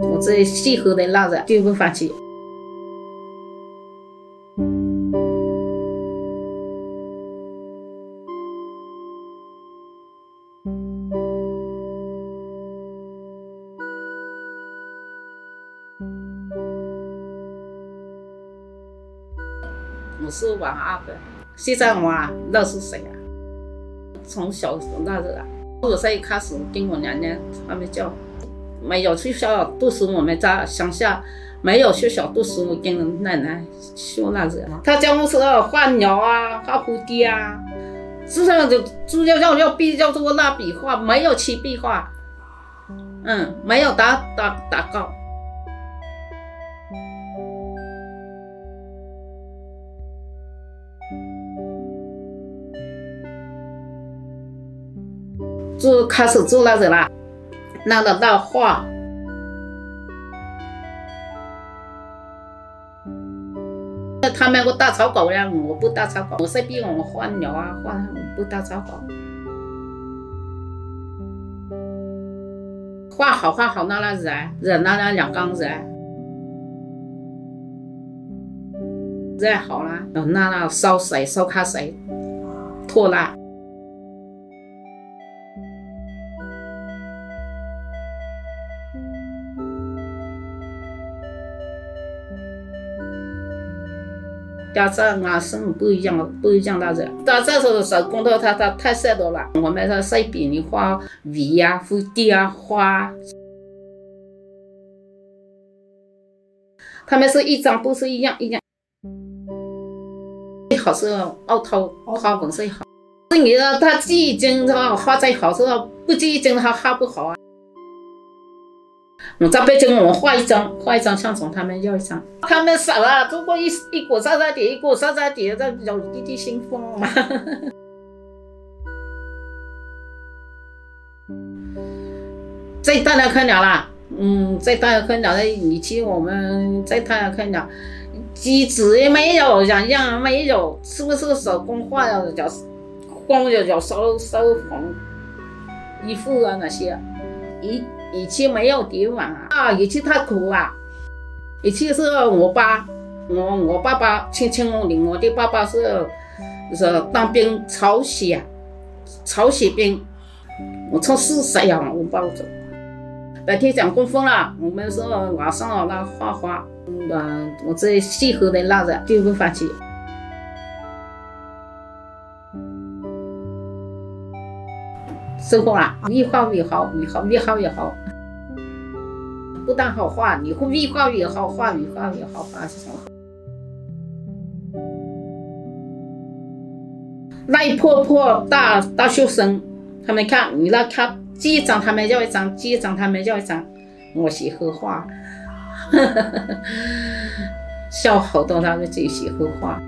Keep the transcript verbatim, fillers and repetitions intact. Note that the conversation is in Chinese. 我这细喉的蜡染就会发起。我是王阿伯，现在我啊，那是谁啊？从小那时啊，我在一开始跟我娘娘他们叫。 没有去学校读书，我们在乡下没有学校读书，我跟奶奶学那些。她教我说画鸟啊，画蝴蝶啊，至少就主要要要必要做蜡笔画，没有起笔画，嗯，没有打打打稿。就开始做那些啦。 拿了那画，他们我打草稿呀，我不打草稿，我随便我画鸟啊，画我不打草稿，画好画好那那染染那那两缸染，染好了，那那烧水烧开水，脱了。 家长啊，生活不一样，不一样那些。但这时候手工头它它太细多了，我们在随便你画鱼啊、蝴蝶啊、花。他们是一张不是一样一样。最好是凹头花纹最好。那你呢？他记一斤他画最好，是不记一斤他画不好啊。我在北京，我画一张，画一张相从他们要一张，他们少啊，中国一一股三三点，一股三三点，在有一地兴风嘛。在大家看了啦，嗯，在大家看了的以前我们在大家看了，机子也没有，样样没有，是不是手工画的叫，光有叫收收红衣服啊那些，一。 以前没有地方啊，啊，以前太苦啊。以前是我爸，我我爸爸七七五年，我的爸爸是是当兵曹雪，曹雪兵。我从四岁啊，我抱着。白天讲功夫了，我们说晚上了那画画，嗯，我这细活的那个就会发起。 收获啦，越画越好，越好越好越好。不但好画，你会越画越好画，越画越好画是什么？那一波波大大学生，他们看你那看，这一张他们要一张，这一张他们要一张，我喜欢画，笑好多，他们自己喜欢画。